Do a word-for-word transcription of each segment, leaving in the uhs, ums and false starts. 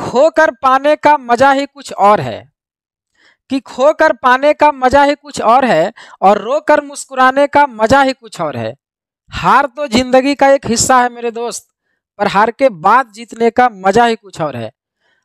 खोकर पाने का मजा ही कुछ और है कि खोकर पाने का मजा ही कुछ और है और रोकर मुस्कुराने का मजा ही कुछ और है। हार तो जिंदगी का एक हिस्सा है मेरे दोस्त, पर हार के बाद जीतने का मजा ही कुछ और है।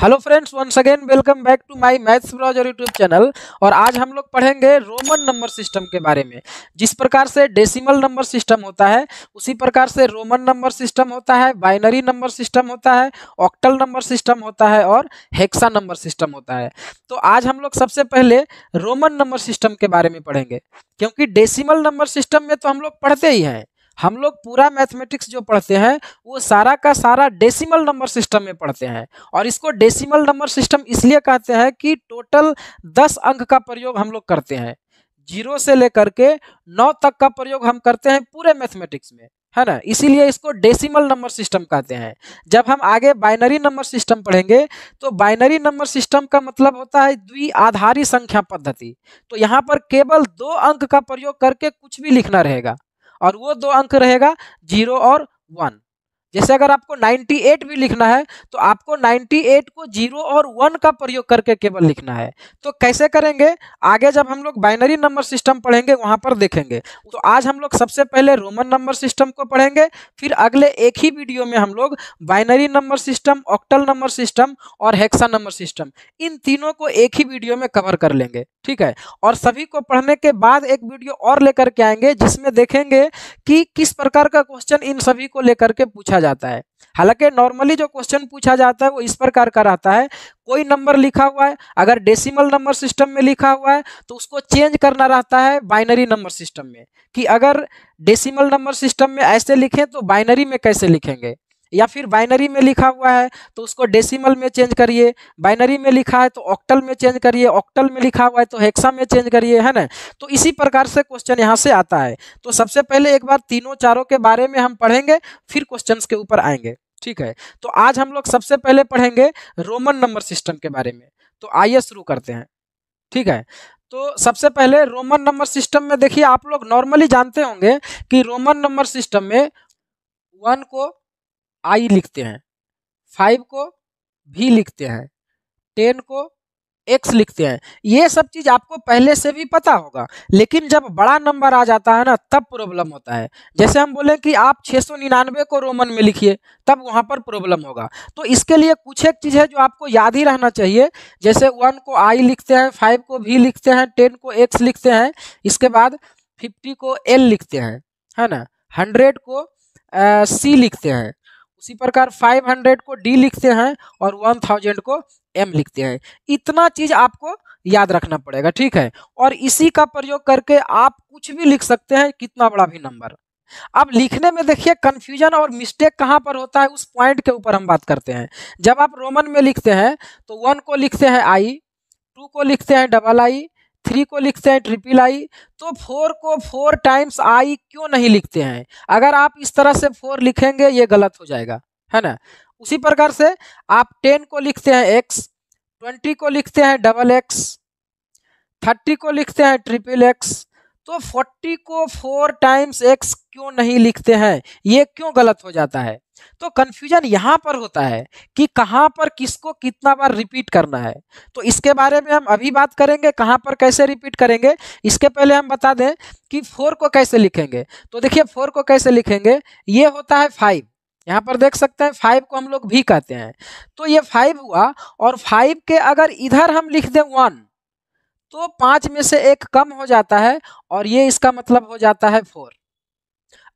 Hello friends, once again welcome back to my maths browser YouTube channel. और आज हम लोग पढ़ेंगे रोमन नंबर सिस्टम के बारे में। जिस प्रकार से डेसिमल नंबर सिस्टम होता है, उसी प्रकार से रोमन नंबर सिस्टम होता है, बाइनरी नंबर सिस्टम होता है, ऑक्टल नंबर सिस्टम होता है और हेक्सा नंबर सिस्टम होता है। तो आज हम लोग सबसे पहले रोमन नंबर सिस्टम के बारे में पढ़ेंगे, क्योंकि डेसिमल नंबर सिस्टम में तो हम लोग पढ़ते ही हैं। हम लोग पूरा मैथमेटिक्स जो पढ़ते हैं वो सारा का सारा डेसिमल नंबर सिस्टम में पढ़ते हैं। और इसको डेसिमल नंबर सिस्टम इसलिए कहते हैं कि टोटल दस अंक का प्रयोग हम लोग करते हैं। जीरो से लेकर के नौ तक का प्रयोग हम करते हैं पूरे मैथमेटिक्स में, है ना। इसीलिए इसको डेसिमल नंबर सिस्टम कहते हैं। जब हम आगे बाइनरी नंबर सिस्टम पढ़ेंगे तो बाइनरी नंबर सिस्टम का मतलब होता है द्विआधारी संख्या पद्धति। तो यहाँ पर केवल दो अंक का प्रयोग करके कुछ भी लिखना रहेगा और वो दो अंक रहेगा जीरो और वन। जैसे अगर आपको अट्ठानवे भी लिखना है तो आपको अट्ठानवे को जीरो और वन का प्रयोग करके केवल लिखना है। तो कैसे करेंगे, आगे जब हम लोग बाइनरी नंबर सिस्टम पढ़ेंगे वहां पर देखेंगे। तो आज हम लोग सबसे पहले रोमन नंबर सिस्टम को पढ़ेंगे, फिर अगले एक ही वीडियो में हम लोग binary number system, octal number system और हेक्सा नंबर सिस्टम, इन तीनों को एक ही वीडियो में कवर कर लेंगे, ठीक है। और सभी को पढ़ने के बाद एक वीडियो और लेकर के आएंगे जिसमें देखेंगे कि किस प्रकार का क्वेश्चन इन सभी को लेकर के पूछा जाता है। हालांकि नॉर्मली जो क्वेश्चन पूछा जाता है वो इस प्रकार का रहता है, कोई नंबर लिखा हुआ है, अगर डेसिमल नंबर सिस्टम में लिखा हुआ है तो उसको चेंज करना रहता है बाइनरी नंबर सिस्टम में, कि अगर डेसिमल नंबर सिस्टम में ऐसे लिखें तो बाइनरी में कैसे लिखेंगे, या फिर बाइनरी में लिखा हुआ है तो उसको डेसिमल में चेंज करिए, बाइनरी में लिखा है तो ऑक्टल में चेंज करिए, ऑक्टल में लिखा हुआ है तो हेक्सा में चेंज करिए, है ना। तो इसी प्रकार से क्वेश्चन यहाँ से आता है। तो सबसे पहले एक बार तीनों चारों के बारे में हम पढ़ेंगे, फिर क्वेश्चंस के ऊपर आएंगे, ठीक है। तो आज हम लोग सबसे पहले पढ़ेंगे रोमन नंबर सिस्टम के बारे में। तो आइए शुरू करते हैं, ठीक है। तो सबसे पहले रोमन नंबर सिस्टम में देखिए, आप लोग नॉर्मली जानते होंगे कि रोमन नंबर सिस्टम में वन को आई लिखते हैं, फाइव को भी लिखते हैं, टेन को एक्स लिखते हैं। ये सब चीज़ आपको पहले से भी पता होगा, लेकिन जब बड़ा नंबर आ जाता है ना तब प्रॉब्लम होता है। जैसे हम बोलें कि आप छः सौ निन्यानवे को रोमन में लिखिए, तब वहाँ पर प्रॉब्लम होगा। तो इसके लिए कुछ एक चीज़ है जो आपको याद ही रहना चाहिए। जैसे वन को आई लिखते हैं, फाइव को भी लिखते हैं, टेन को एक्स लिखते हैं, इसके बाद फिफ्टी को एल लिखते हैं, है ना, हंड्रेड को सी लिखते हैं, उसी प्रकार पाँच सौ को डी लिखते हैं और एक हज़ार को एम लिखते हैं। इतना चीज़ आपको याद रखना पड़ेगा, ठीक है। और इसी का प्रयोग करके आप कुछ भी लिख सकते हैं, कितना बड़ा भी नंबर। अब लिखने में देखिए कन्फ्यूजन और मिस्टेक कहाँ पर होता है, उस पॉइंट के ऊपर हम बात करते हैं। जब आप रोमन में लिखते हैं तो वन को लिखते हैं आई, टू को लिखते हैं डबल आई, थ्री को लिखते हैं ट्रिपल आई, तो फोर को फोर टाइम्स आई क्यों नहीं लिखते हैं। अगर आप इस तरह से फोर लिखेंगे ये गलत हो जाएगा, है ना। उसी प्रकार से आप टेन को लिखते हैं एक्स, ट्वेंटी को लिखते हैं डबल एक्स, थर्टी को लिखते हैं ट्रिपल एक्स, तो फोर्टी को फोर टाइम्स एक्स क्यों नहीं लिखते हैं, ये क्यों गलत हो जाता है। तो कन्फ्यूजन यहाँ पर होता है कि कहाँ पर किसको कितना बार रिपीट करना है। तो इसके बारे में हम अभी बात करेंगे, कहाँ पर कैसे रिपीट करेंगे। इसके पहले हम बता दें कि फोर को कैसे लिखेंगे। तो देखिए फोर को कैसे लिखेंगे, ये होता है फाइव, यहाँ पर देख सकते हैं फाइव को हम लोग भी कहते हैं। तो ये फाइव हुआ, और फाइव के अगर इधर हम लिख दें वन तो पाँच में से एक कम हो जाता है और ये इसका मतलब हो जाता है फोर।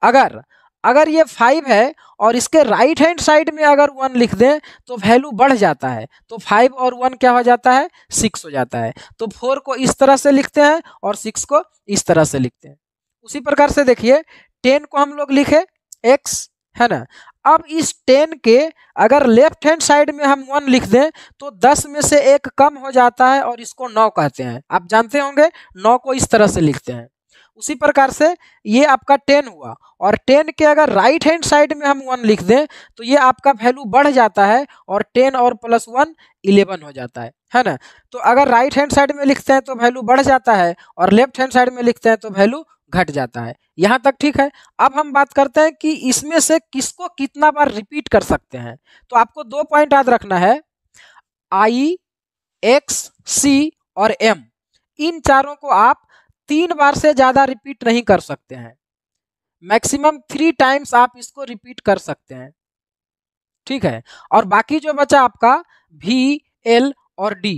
अगर अगर ये फाइव है और इसके राइट हैंड साइड में अगर वन लिख दें तो वैल्यू बढ़ जाता है, तो फाइव और वन क्या हो जाता है, सिक्स हो जाता है। तो फोर को इस तरह से लिखते हैं और सिक्स को इस तरह से लिखते हैं। उसी प्रकार से देखिए टेन को हम लोग लिखे एक्स, है ना। अब इस टेन के अगर लेफ्ट हैंड साइड में हम वन लिख दें तो दस में से एक कम हो जाता है और इसको नौ कहते हैं। आप जानते होंगे नौ को इस तरह से लिखते हैं। उसी प्रकार से ये आपका टेन हुआ, और टेन के अगर राइट हैंड साइड में हम वन लिख दें तो ये आपका वैल्यू बढ़ जाता है और टेन और प्लस वन इलेवन हो जाता है, है ना। तो अगर राइट हैंड साइड में लिखते हैं तो वैल्यू बढ़ जाता है और लेफ्ट हैंड साइड में लिखते हैं तो वैल्यू घट जाता है। यहाँ तक ठीक है। अब हम बात करते हैं कि इसमें से किसको कितना बार रिपीट कर सकते हैं। तो आपको दो पॉइंट याद रखना है। आई, एक्स, सी और एम, इन चारों को आप तीन बार से ज़्यादा रिपीट नहीं कर सकते हैं। मैक्सिमम थ्री टाइम्स आप इसको रिपीट कर सकते हैं, ठीक है। और बाकी जो बचा आपका भी, एल और डी,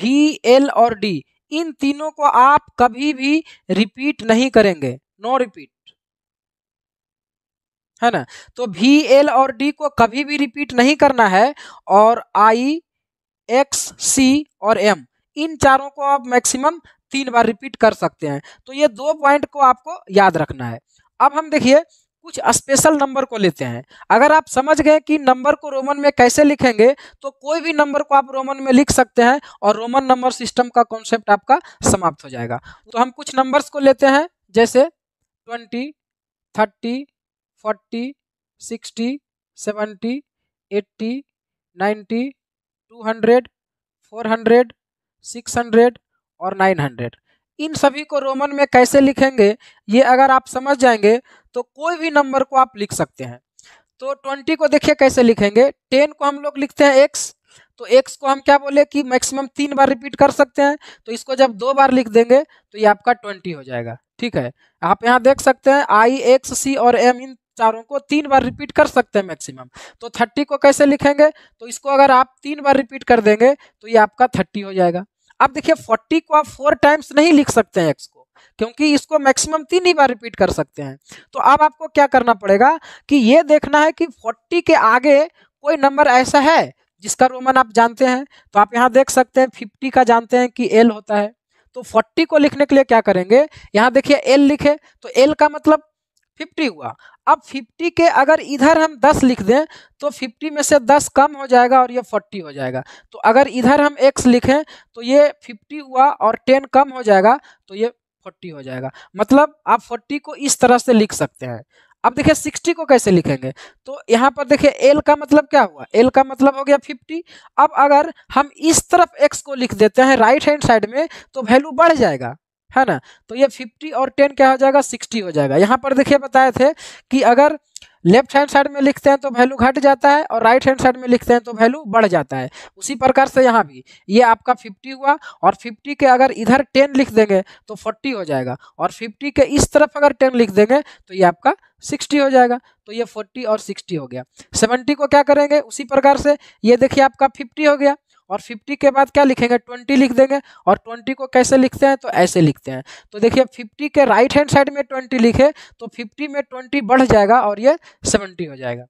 भी, एल और डी, इन तीनों को आप कभी भी रिपीट नहीं करेंगे, नो रिपीट, है ना। तो भी, एल और डी को कभी भी रिपीट नहीं करना है, और आई, एक्स, सी और एम, इन चारों को आप मैक्सिमम तीन बार रिपीट कर सकते हैं। तो ये दो पॉइंट को आपको याद रखना है। अब हम देखिए कुछ स्पेशल नंबर को लेते हैं। अगर आप समझ गए कि नंबर को रोमन में कैसे लिखेंगे, तो कोई भी नंबर को आप रोमन में लिख सकते हैं और रोमन नंबर सिस्टम का कॉन्सेप्ट आपका समाप्त हो जाएगा। तो हम कुछ नंबर्स को लेते हैं, जैसे twenty, thirty, forty, sixty, seventy, eighty, ninety, two hundred, four hundred, six hundred और नाइन हंड्रेड। इन सभी को रोमन में कैसे लिखेंगे ये अगर आप समझ जाएंगे तो कोई भी नंबर को आप लिख सकते हैं। तो ट्वेंटी को देखिए कैसे लिखेंगे। टेन को हम लोग लिखते हैं एक्स, तो एक्स को हम क्या बोले कि मैक्सिमम तीन बार रिपीट कर सकते हैं, तो इसको जब दो बार लिख देंगे तो ये आपका ट्वेंटी हो जाएगा, ठीक है। आप यहाँ देख सकते हैं आई, एक्स, सी और एम, इन चारों को तीन बार रिपीट कर सकते हैं मैक्सिमम। तो थर्टी को कैसे लिखेंगे, तो इसको अगर आप तीन बार रिपीट कर देंगे तो ये आपका थर्टी हो जाएगा। अब देखिए फोर्टी को आप फोर टाइम्स नहीं लिख सकते हैं एक्स को, क्योंकि इसको मैक्सिमम तीन ही बार रिपीट कर सकते हैं। तो अब आपको क्या करना पड़ेगा कि ये देखना है कि फोर्टी के आगे कोई नंबर ऐसा है जिसका रोमन आप जानते हैं। तो आप यहाँ देख सकते हैं फिफ्टी का जानते हैं कि एल होता है, तो फोर्टी को लिखने के लिए क्या करेंगे, यहाँ देखिए एल लिखे, तो एल का मतलब फिफ्टी हुआ। अब फिफ्टी के अगर इधर हम दस लिख दें तो फिफ्टी में से दस कम हो जाएगा और ये फोर्टी हो जाएगा। तो अगर इधर हम एक्स लिखें तो ये फिफ्टी हुआ और टेन कम हो जाएगा तो ये फोर्टी हो जाएगा। मतलब आप फोर्टी को इस तरह से लिख सकते हैं। अब देखिए सिक्सटी को कैसे लिखेंगे, तो यहाँ पर देखिए एल का मतलब क्या हुआ, एल का मतलब हो गया फिफ्टी। अब अगर हम इस तरफ एक्स को लिख देते हैं राइट हैंड साइड में तो वैल्यू बढ़ जाएगा, है ना। तो ये फिफ्टी और टेन क्या हो जाएगा, सिक्सटी हो जाएगा। यहाँ पर देखिए बताए थे कि अगर लेफ्ट हैंड साइड में लिखते हैं तो वैल्यू घट जाता है और राइट हैंड साइड में लिखते हैं तो वैल्यू बढ़ जाता है। उसी प्रकार से यहाँ भी ये आपका फिफ्टी हुआ और फिफ्टी के अगर इधर टेन लिख देंगे तो फोर्टी हो जाएगा और फिफ्टी के इस तरफ अगर टेन लिख देंगे तो ये आपका सिक्सटी हो जाएगा। तो ये फोर्टी और सिक्सटी हो गया। सेवेंटी को क्या करेंगे, उसी प्रकार से ये देखिए आपका फिफ्टी हो गया और फिफ्टी के बाद क्या लिखेंगे, ट्वेंटी लिख देंगे। और ट्वेंटी को कैसे लिखते हैं, तो ऐसे लिखते हैं। तो देखिए फिफ्टी के राइट हैंड साइड में ट्वेंटी लिखे तो फिफ्टी में ट्वेंटी बढ़ जाएगा और ये सेवेंटी हो जाएगा।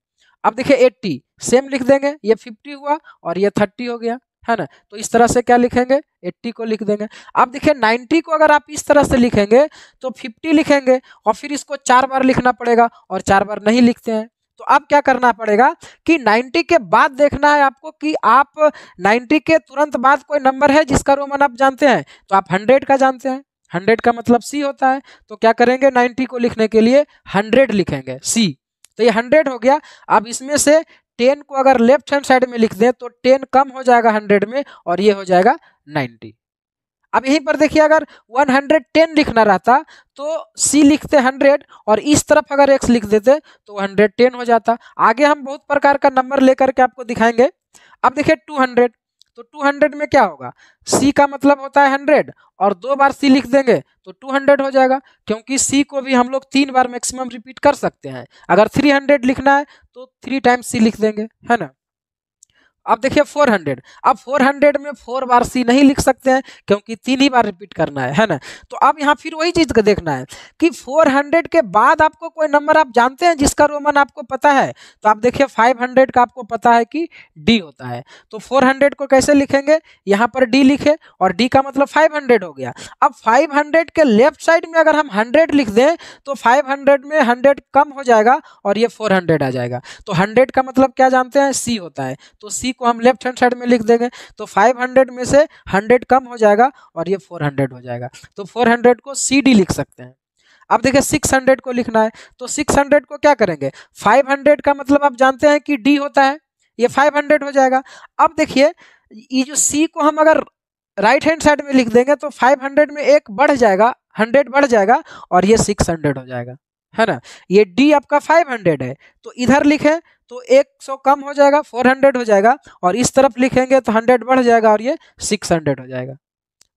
अब देखिए एट्टी सेम लिख देंगे, ये फिफ्टी हुआ और ये थर्टी हो गया, है ना। तो इस तरह से क्या लिखेंगे, एट्टी को लिख देंगे। अब देखिए नाइन्टी को अगर आप इस तरह से लिखेंगे तो फिफ्टी लिखेंगे और फिर इसको चार बार लिखना पड़ेगा और चार बार नहीं लिखते हैं। तो अब क्या करना पड़ेगा कि नाइन्टी के बाद देखना है आपको कि आप नाइन्टी के तुरंत बाद कोई नंबर है जिसका रोमन आप जानते हैं। तो आप हंड्रेड का जानते हैं, हंड्रेड का मतलब सी होता है। तो क्या करेंगे, नाइन्टी को लिखने के लिए हंड्रेड लिखेंगे, सी। तो ये हंड्रेड हो गया। अब इसमें से टेन को अगर लेफ्ट हैंड साइड में लिख दें तो टेन कम हो जाएगा हंड्रेड में और ये हो जाएगा नाइन्टी। अब यहीं पर देखिए अगर वन हंड्रेड टेन लिखना रहता तो C लिखते हंड्रेड और इस तरफ अगर X लिख देते तो वन हंड्रेड टेन हो जाता। आगे हम बहुत प्रकार का नंबर लेकर के आपको दिखाएंगे। अब देखिए टू हंड्रेड, तो टू हंड्रेड में क्या होगा, C का मतलब होता है हंड्रेड और दो बार C लिख देंगे तो टू हंड्रेड हो जाएगा, क्योंकि C को भी हम लोग तीन बार मैक्सिमम रिपीट कर सकते हैं। अगर थ्री हंड्रेड लिखना है तो थ्री टाइम्स C लिख देंगे, है ना। अब देखिए फोर हंड्रेड, अब फोर हंड्रेड में फोर बार सी नहीं लिख सकते हैं क्योंकि तीन ही बार रिपीट करना है, है ना। तो अब यहाँ फिर वही चीज़ का देखना है कि फोर हंड्रेड के बाद आपको कोई नंबर आप जानते हैं जिसका रोमन आपको पता है। तो आप देखिए फाइव हंड्रेड का आपको पता है कि डी होता है, तो फोर हंड्रेड को कैसे लिखेंगे, यहाँ पर डी लिखे और डी का मतलब फाइव हंड्रेड हो गया। अब फाइव हंड्रेड के लेफ्ट साइड में अगर हम हंड्रेड लिख दें तो फाइव हंड्रेड में हंड्रेड कम हो जाएगा और ये फोर हंड्रेड आ जाएगा। तो हंड्रेड का मतलब क्या जानते हैं, सी होता है। तो सी को हम लेफ्ट हैंड साइड में लिख देंगे तो फाइव हंड्रेड में से हंड्रेड कम हो जाएगा और ये फोर हंड्रेड हो जाएगा। तो फोर हंड्रेड को सी डी लिख सकते हैं। अब देखिए सिक्स हंड्रेड को लिखना है, तो सिक्स हंड्रेड को क्या करेंगे, फाइव हंड्रेड का मतलब आप जानते हैं कि डी होता है, ये फाइव हंड्रेड हो जाएगा। अब देखिए ये जो सी को हम अगर राइट हैंड साइड में लिख देंगे तो फाइव हंड्रेड में एक बढ़ जाएगा, हंड्रेड बढ़ जाएगा और ये सिक्स हंड्रेड हो जाएगा, है ना। ये डी आपका फाइव हंड्रेड है, तो इधर लिखें तो सौ कम हो जाएगा, चार सौ हो जाएगा, और इस तरफ लिखेंगे तो सौ बढ़ जाएगा और ये छह सौ हो जाएगा।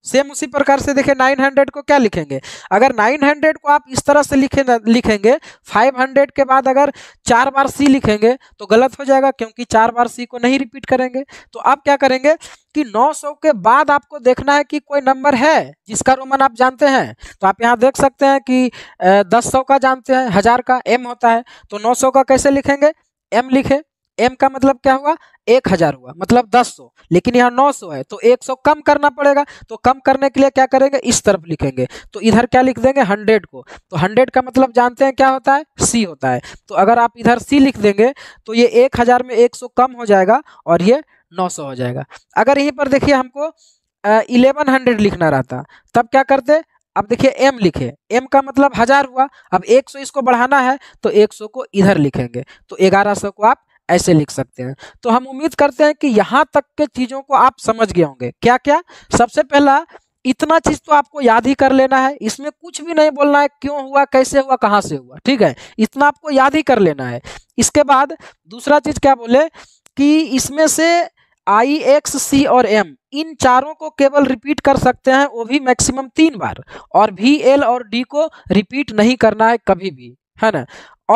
सेम उसी प्रकार से देखें नौ सौ को क्या लिखेंगे, अगर नौ सौ को आप इस तरह से लिखे लिखेंगे पाँच सौ के बाद अगर चार बार C लिखेंगे तो गलत हो जाएगा, क्योंकि चार बार C को नहीं रिपीट करेंगे। तो आप क्या करेंगे कि नौ सौ के बाद आपको देखना है कि कोई नंबर है जिसका रोमन आप जानते हैं। तो आप यहाँ देख सकते हैं कि दस सौ का जानते हैं, हजार का एम होता है, तो नौ सौ का कैसे लिखेंगे, एम लिखे। एम का मतलब क्या हुआ, एक हजार हुआ, मतलब दस सौ, लेकिन यहाँ नौ सौ है तो एक सौ कम करना पड़ेगा। तो कम करने के लिए क्या करेंगे, इस तरफ लिखेंगे, तो इधर क्या लिख देंगे सौ को, तो सौ का मतलब जानते हैं क्या होता है, C होता है। तो अगर आप इधर C लिख देंगे तो ये एक हजार में एक सौ कम हो जाएगा और ये नौ सौ हो जाएगा। अगर यहीं पर देखिए हमको ग्यारह सौ लिखना रहता तब क्या करते, अब देखिए एम लिखे, एम का मतलब हजार हुआ, अब एक सौ इसको बढ़ाना है तो एक सौ को इधर लिखेंगे, तो ग्यारह सौ को आप ऐसे लिख सकते हैं। तो हम उम्मीद करते हैं कि यहाँ तक के चीज़ों को आप समझ गए होंगे। क्या क्या, सबसे पहला इतना चीज़ तो आपको याद ही कर लेना है, इसमें कुछ भी नहीं बोलना है, क्यों हुआ, कैसे हुआ, कहाँ से हुआ, ठीक है, इतना आपको याद ही कर लेना है। इसके बाद दूसरा चीज़ क्या बोले कि इसमें से आई, एक्स, सी और एम इन चारों को केवल रिपीट कर सकते हैं, वो भी मैक्सिमम तीन बार, और वी, एल और डी को रिपीट नहीं करना है कभी भी, है ना।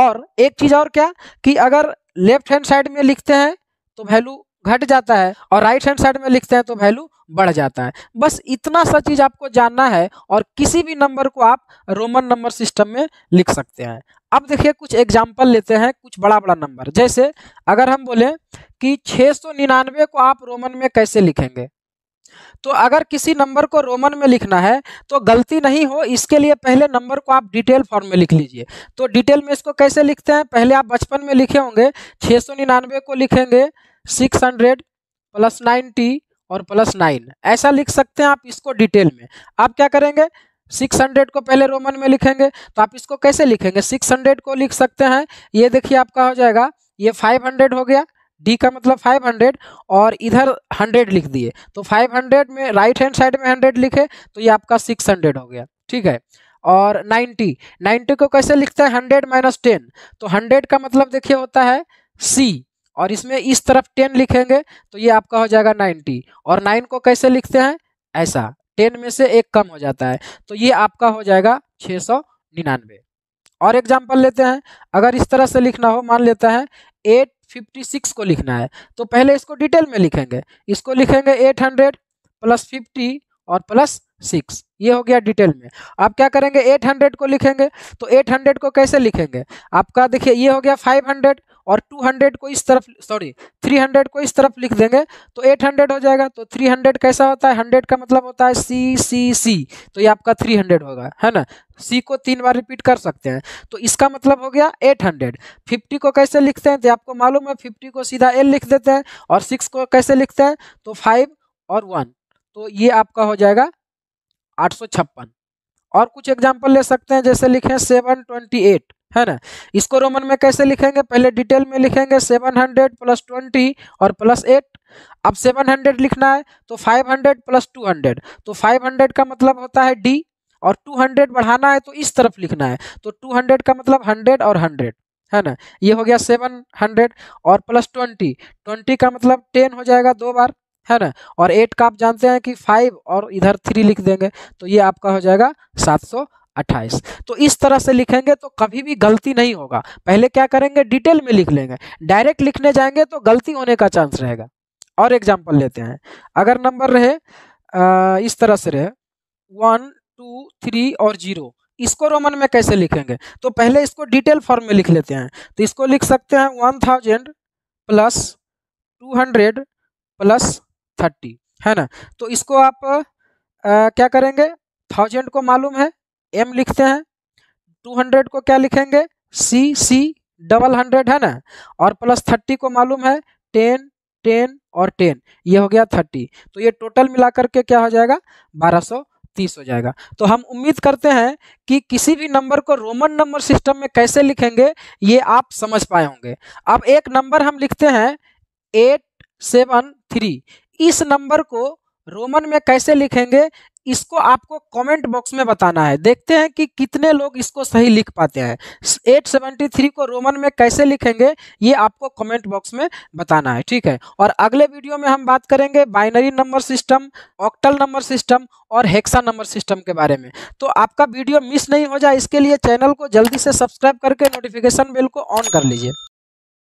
और एक चीज़ और क्या कि अगर लेफ्ट हैंड साइड में लिखते हैं तो वैल्यू घट जाता है और राइट हैंड साइड में लिखते हैं तो वैल्यू बढ़ जाता है। बस इतना सा चीज़ आपको जानना है और किसी भी नंबर को आप रोमन नंबर सिस्टम में लिख सकते हैं। अब देखिए कुछ एग्जाम्पल लेते हैं, कुछ बड़ा बड़ा नंबर, जैसे अगर हम बोलें कि छः सौ निन्यानवे को आप रोमन में कैसे लिखेंगे। तो अगर किसी नंबर को रोमन में लिखना है तो गलती नहीं हो इसके लिए पहले नंबर को आप डिटेल फॉर्म में लिख लीजिए। तो डिटेल में इसको कैसे लिखते हैं, पहले आप बचपन में लिखे होंगे, छः सौ निन्यानवे को लिखेंगे सिक्स हंड्रेड प्लस नाइन्टी और प्लस नाइन, ऐसा लिख सकते हैं आप इसको डिटेल में। आप क्या करेंगे, सिक्स हंड्रेड को पहले रोमन में लिखेंगे, तो आप इसको कैसे लिखेंगे, सिक्स हंड्रेड को लिख सकते हैं, ये देखिए आपका हो जाएगा, ये फाइव हंड्रेड हो गया, डी का मतलब पाँच सौ और इधर सौ लिख दिए, तो पाँच सौ में राइट हैंड साइड में सौ लिखे तो ये आपका छह सौ हो गया, ठीक है। और नब्बे, नब्बे को कैसे लिखते हैं, सौ माइनस टेन, तो सौ का मतलब देखिए होता है C, और इसमें इस तरफ दस लिखेंगे तो ये आपका हो जाएगा नब्बे, और नौ को कैसे लिखते हैं, ऐसा दस में से एक कम हो जाता है, तो ये आपका हो जाएगा छः सौ निन्यानवे। और एग्जाम्पल लेते हैं, अगर इस तरह से लिखना हो, मान लेता है एट फिफ्टी सिक्स को लिखना है तो पहले इसको डिटेल में लिखेंगे, इसको लिखेंगे एट हंड्रेड प्लस फिफ्टी और प्लस सिक्स, ये हो गया डिटेल में। आप क्या करेंगे, एट हंड्रेड को लिखेंगे, तो एट हंड्रेड को कैसे लिखेंगे, आपका देखिए ये हो गया फाइव हंड्रेड और टू हंड्रेड को इस तरफ, सॉरी थ्री हंड्रेड को इस तरफ लिख देंगे तो एट हंड्रेड हो जाएगा। तो थ्री हंड्रेड कैसा होता है, हंड्रेड का मतलब होता है सी, सी, सी, तो ये आपका थ्री हंड्रेड होगा, है ना। सी को तीन बार रिपीट कर सकते हैं, तो इसका मतलब हो गया एट हंड्रेड। फिफ्टी को कैसे लिखते हैं, तो आपको मालूम है फिफ्टी को सीधा एल लिख देते हैं, और सिक्स को कैसे लिखते हैं, तो फाइव और वन, तो ये आपका हो जाएगा आठ सौ छप्पन। और कुछ एग्जाम्पल ले सकते हैं, जैसे लिखें सेवन ट्वेंटी एट, है ना, इसको रोमन में कैसे लिखेंगे, पहले डिटेल में लिखेंगे सेवन हंड्रेड प्लस ट्वेंटी और प्लस एट। अब सेवन हंड्रेड लिखना है तो five hundred plus two hundred, तो फाइव हंड्रेड का मतलब होता है डी, और टू हंड्रेड बढ़ाना है तो इस तरफ लिखना है, तो टू हंड्रेड का मतलब हंड्रेड और हंड्रेड, है ना, ये हो गया सेवन हंड्रेड और प्लस ट्वेंटी, ट्वेंटी का मतलब टेन हो जाएगा दो बार, है ना। और एट का आप जानते हैं कि फाइव और इधर थ्री लिख देंगे तो ये आपका हो जाएगा सात सौ अट्ठाईस। तो इस तरह से लिखेंगे तो कभी भी गलती नहीं होगा। पहले क्या करेंगे, डिटेल में लिख लेंगे, डायरेक्ट लिखने जाएंगे तो गलती होने का चांस रहेगा। और एग्जाम्पल लेते हैं, अगर नंबर रहे आ, इस तरह से रहे वन टू थ्री और जीरो, इसको रोमन में कैसे लिखेंगे, तो पहले इसको डिटेल फॉर्म में लिख लेते हैं, तो इसको लिख सकते हैं one thousand plus two hundred plus thirty, है ना। तो इसको आप आ, क्या करेंगे, थाउजेंड को मालूम है एम लिखते हैं, टू हंड्रेड को क्या लिखेंगे, सी, सी डबल हंड्रेड, है ना, और प्लस थर्टी को मालूम है टेन, टेन और टेन, ये हो गया थर्टी, तो ये टोटल मिलाकर के क्या हो जाएगा बारह सौ तीस हो जाएगा। तो हम उम्मीद करते हैं कि किसी भी नंबर को रोमन नंबर सिस्टम में कैसे लिखेंगे ये आप समझ पाए होंगे। अब एक नंबर हम लिखते हैं एट सेवन थ्री, इस नंबर को रोमन में कैसे लिखेंगे इसको आपको कमेंट बॉक्स में बताना है। देखते हैं कि कितने लोग इसको सही लिख पाते हैं। आठ सौ तिहत्तर को रोमन में कैसे लिखेंगे ये आपको कमेंट बॉक्स में बताना है, ठीक है। और अगले वीडियो में हम बात करेंगे binary number system, octal number system और हेक्सा नंबर सिस्टम के बारे में। तो आपका वीडियो मिस नहीं हो जाए इसके लिए चैनल को जल्दी से सब्सक्राइब करके नोटिफिकेशन बेल को ऑन कर लीजिए।